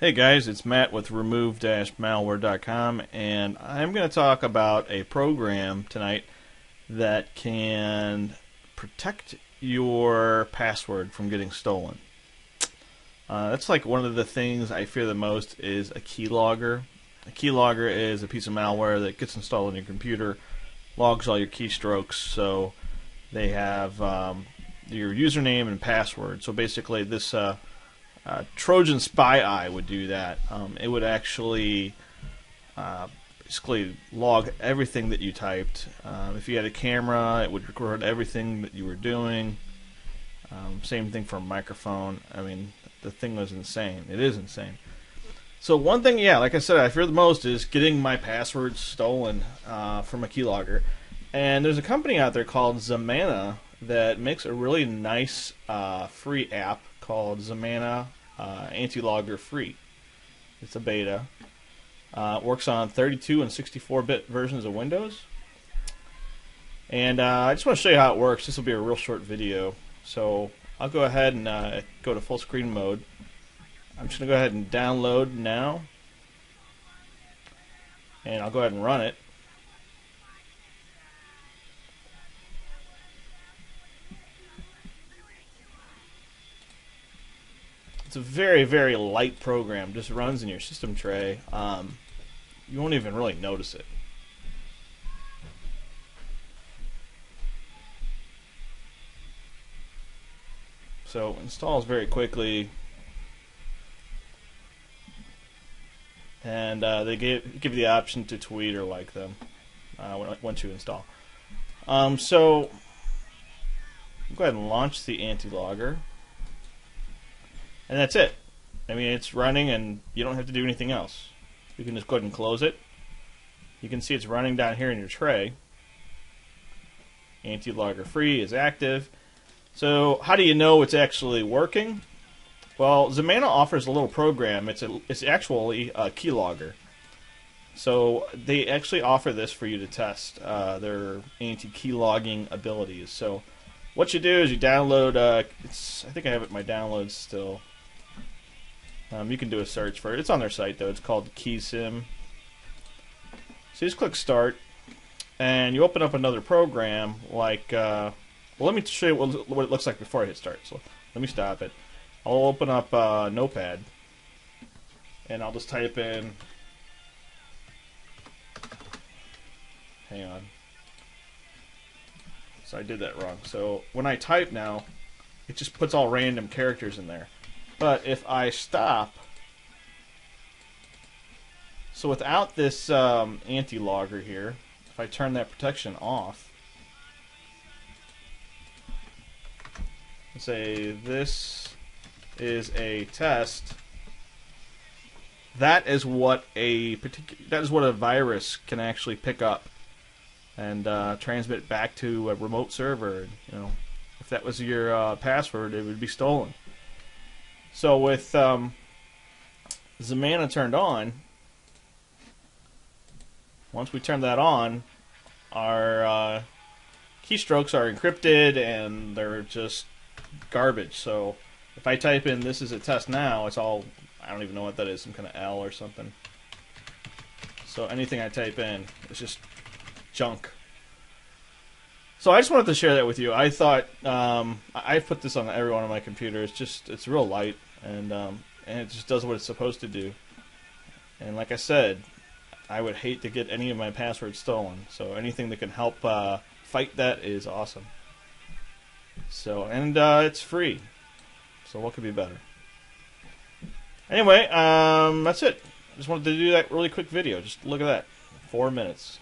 Hey guys, it's Matt with remove-malware.com, and I'm going to talk about a program tonight that can protect your password from getting stolen. That's like one of the things I fear the most is a keylogger. A keylogger is a piece of malware that gets installed on your computer, logs all your keystrokes, so they have your username and password. So basically this Trojan Spy Eye would do that. It would actually basically log everything that you typed. If you had a camera, it would record everything that you were doing. Same thing for a microphone. I mean, the thing was insane. It is insane. So one thing, yeah, like I said, I fear the most is getting my passwords stolen from a keylogger. And there's a company out there called Zemana that makes a really nice free app called Zemana Antilogger Free. It's a beta. It works on 32 and 64-bit versions of Windows. And I just want to show you how it works. This will be a real short video. So I'll go ahead and go to full screen mode. I'm just going to go ahead and download now. And I'll go ahead and run it. It's a very, very light program. Just runs in your system tray. You won't even really notice it. So it installs very quickly. And they give you the option to tweet or like them once you install. So go ahead and launch the Antilogger. And that's it. I mean, it's running and you don't have to do anything else. You can just go ahead and close it. You can see it's running down here in your tray. Antilogger Free is active. So how do you know it's actually working? Well, Zemana offers a little program. It's actually a keylogger. So they actually offer this for you to test their anti-keylogging abilities. So what you do is you download. I think I have it in my downloads still. You can do a search for it. It's on their site though. It's called Keysim. So you just click Start, and you open up another program. Like, well, let me show you what it looks like before I hit Start. So let me stop it. I'll open up Notepad, and I'll just type in, hang on, so I did that wrong. So when I type now, it just puts all random characters in there. But if I stop, so without this Antilogger here, if I turn that protection off, and say this is a test, that is what a virus can actually pick up and transmit back to a remote server. You know, if that was your password, it would be stolen. So with Zemana turned on, once we turn that on, our keystrokes are encrypted and they're just garbage. So if I type in "this is a test" now, it's all, I don't even know what that is, some kind of L or something. So anything I type in is just junk. So I just wanted to share that with you. I thought, I put this on every one of my computers. It's real light, and it just does what it's supposed to do. And like I said, I would hate to get any of my passwords stolen. So anything that can help fight that is awesome. So, and it's free. So what could be better? Anyway, that's it. I just wanted to do that really quick video. Just look at that. 4 minutes.